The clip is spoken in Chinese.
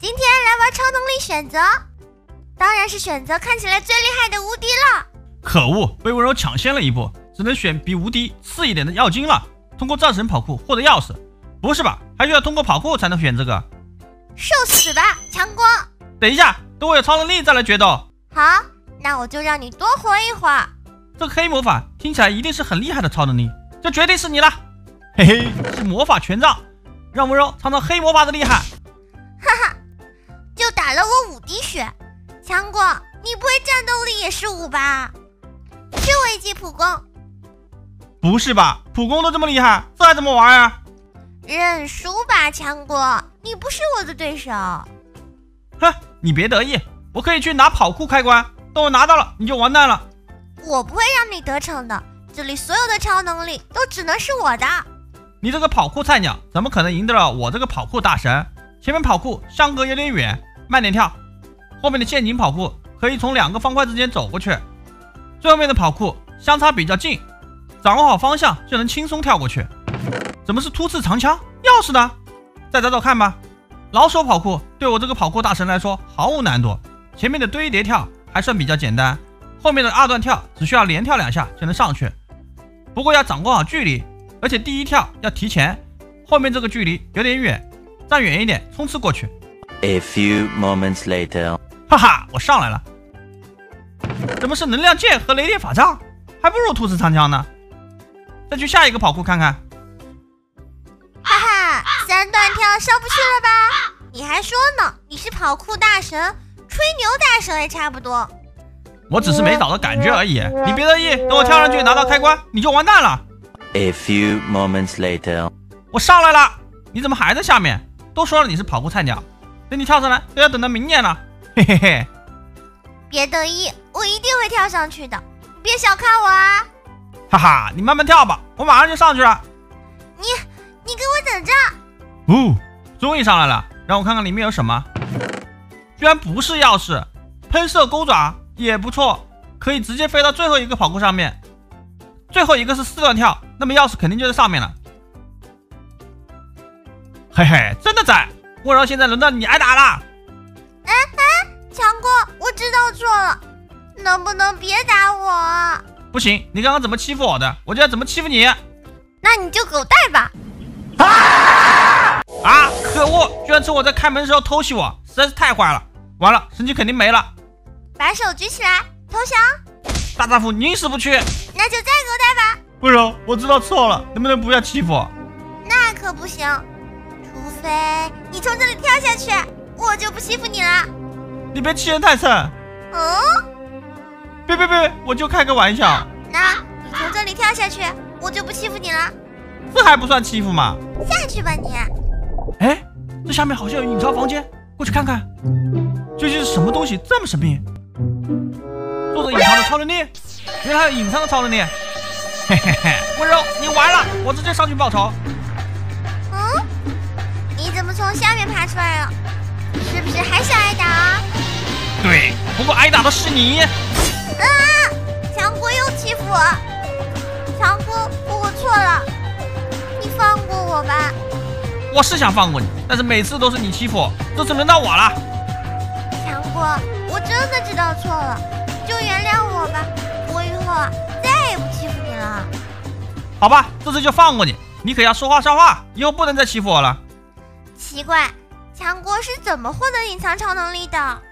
今天来玩超能力选择，当然是选择看起来最厉害的无敌了。可恶，被温柔抢先了一步，只能选比无敌次一点的药精了。通过战神跑酷获得钥匙，不是吧？还需要通过跑酷才能选这个？受死吧，强光！等一下，等我有超能力再来决斗。好，那我就让你多活一会儿。这个黑魔法听起来一定是很厉害的超能力，这绝对是你了。嘿嘿，是魔法权杖，让温柔尝尝黑魔法的厉害。 就打了我5滴血，强果，你不会战斗力也是5吧？吃我一记普攻！不是吧，普攻都这么厉害，这还怎么玩呀？认输吧，强果，你不是我的对手。哼，你别得意，我可以去拿跑酷开关，等我拿到了你就完蛋了。我不会让你得逞的，这里所有的超能力都只能是我的。你这个跑酷菜鸟，怎么可能赢得了我这个跑酷大神？前面跑酷相隔有点远。 慢点跳，后面的陷阱跑酷可以从2个方块之间走过去，最后面的跑酷相差比较近，掌握好方向就能轻松跳过去。怎么是突刺长枪？钥匙呢？再找找看吧。老手跑酷对我这个跑酷大神来说毫无难度，前面的堆叠跳还算比较简单，后面的2段跳只需要连跳2下就能上去，不过要掌握好距离，而且第一跳要提前，后面这个距离有点远，站远一点冲刺过去。 A few moments later， 哈哈，我上来了。怎么是能量剑和雷电法杖？还不如突刺长枪呢。再去下一个跑酷看看。哈哈，3段跳上不去了吧？你还说呢，你是跑酷大神，吹牛大神也差不多。我只是没找到感觉而已。你别得意，等我跳上去拿到开关，你就完蛋了。A few moments later， 我上来了。你怎么还在下面？都说了你是跑酷菜鸟。 等你跳上来都要等到明年了，嘿嘿嘿！别得意，我一定会跳上去的，你别小看我啊！哈哈，你慢慢跳吧，我马上就上去了。你给我等着！哦，终于上来了，让我看看里面有什么。居然不是钥匙，喷射钩爪也不错，可以直接飞到最后一个跑酷上面。最后一个是4段跳，那么钥匙肯定就在上面了。嘿嘿，真的在。 温柔，现在轮到你挨打了。强哥，我知道错了，能不能别打我啊？不行，你刚刚怎么欺负我的，我就要怎么欺负你。那你就狗带吧。啊！可恶，居然趁我在开门的时候偷袭我，实在是太坏了。完了，神器肯定没了。把手举起来，投降。大丈夫宁死不屈。那就再狗带吧。温柔，我知道错了，能不能不要欺负我？那可不行。 除非你从这里跳下去，我就不欺负你了。你别欺人太甚。哦，别，我就开个玩笑。那你从这里跳下去，我就不欺负你了。这还不算欺负吗？下去吧你。哎，这下面好像有隐藏房间，过去看看。究竟是什么东西这么神秘？作者隐藏的超能力，原来还有隐藏的超能力。嘿嘿嘿，温柔，你完了，我直接上去报仇。 怎么从下面爬出来了？是不是还想挨打啊？对，不过挨打的是你。啊！强哥又欺负我。强哥，我错了，你放过我吧。我是想放过你，但是每次都是你欺负我，这次轮到我了。强哥，我真的知道错了，你就原谅我吧，我以后再也不欺负你了。好吧，这次就放过你，你可要说话算话，以后不能再欺负我了。 奇怪，强哥是怎么获得隐藏超能力的？